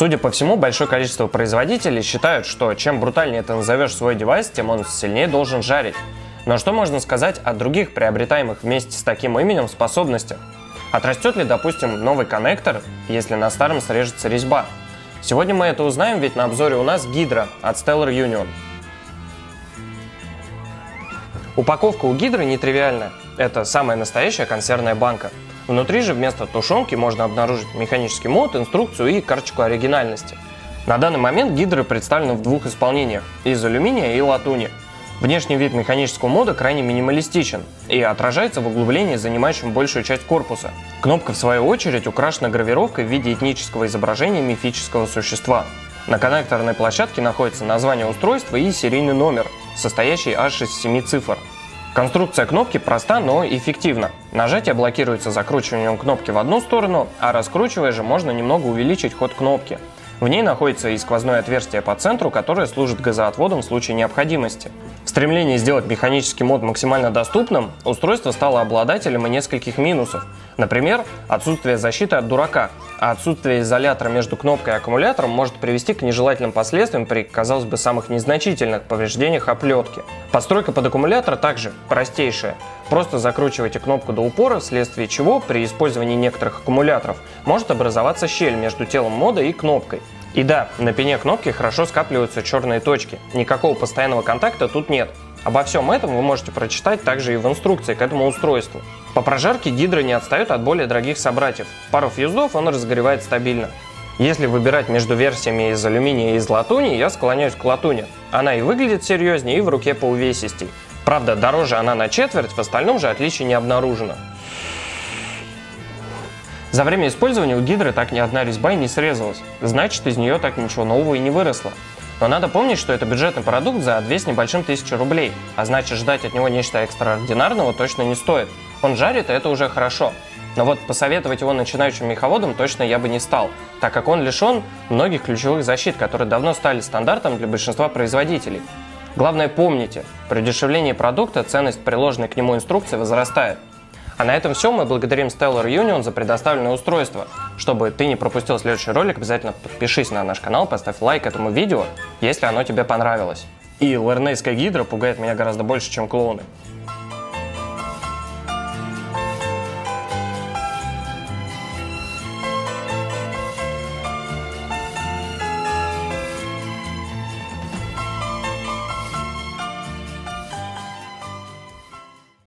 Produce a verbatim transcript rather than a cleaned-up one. Судя по всему, большое количество производителей считают, что чем брутальнее ты назовешь свой девайс, тем он сильнее должен жарить. Но что можно сказать о других приобретаемых вместе с таким именем способностях? Отрастет ли, допустим, новый коннектор, если на старом срежется резьба? Сегодня мы это узнаем, ведь на обзоре у нас гидра от Stellar Union. Упаковка у гидры нетривиальная. Это самая настоящая консервная банка. Внутри же вместо тушенки можно обнаружить механический мод, инструкцию и карточку оригинальности. На данный момент гидра представлена в двух исполнениях – из алюминия и латуни. Внешний вид механического мода крайне минималистичен и отражается в углублении, занимающем большую часть корпуса. Кнопка, в свою очередь, украшена гравировкой в виде этнического изображения мифического существа. На коннекторной площадке находится название устройства и серийный номер, состоящий аж из семи цифр. Конструкция кнопки проста, но эффективна. Нажатие блокируется закручиванием кнопки в одну сторону, а раскручивая же можно немного увеличить ход кнопки. В ней находится и сквозное отверстие по центру, которое служит газоотводом в случае необходимости. В стремлении сделать механический мод максимально доступным, устройство стало обладателем и нескольких минусов. Например, отсутствие защиты от дурака, а отсутствие изолятора между кнопкой и аккумулятором может привести к нежелательным последствиям при, казалось бы, самых незначительных повреждениях оплетки. Подстройка под аккумулятор также простейшая. Просто закручивайте кнопку до упора, вследствие чего при использовании некоторых аккумуляторов может образоваться щель между телом мода и кнопкой. И да, на пене кнопки хорошо скапливаются черные точки, никакого постоянного контакта тут нет. Обо всем этом вы можете прочитать также и в инструкции к этому устройству. По прожарке гидра не отстает от более дорогих собратьев, пару фьюздов он разогревает стабильно. Если выбирать между версиями из алюминия и из латуни, я склоняюсь к латуни. Она и выглядит серьезнее, и в руке поувесистей. Правда, дороже она на четверть, в остальном же отличий не обнаружено. За время использования у гидры так ни одна резьба и не срезалась, значит, из нее так ничего нового и не выросло. Но надо помнить, что это бюджетный продукт за две с небольшим тысячи рублей, а значит, ждать от него нечто экстраординарного точно не стоит. Он жарит, и это уже хорошо. Но вот посоветовать его начинающим меховодам точно я бы не стал, так как он лишен многих ключевых защит, которые давно стали стандартом для большинства производителей. Главное, помните, при удешевлении продукта ценность приложенной к нему инструкции возрастает. А на этом все, мы благодарим Stellar Union за предоставленное устройство. Чтобы ты не пропустил следующий ролик, обязательно подпишись на наш канал, поставь лайк этому видео, если оно тебе понравилось. И лернейская гидра пугает меня гораздо больше, чем клоуны.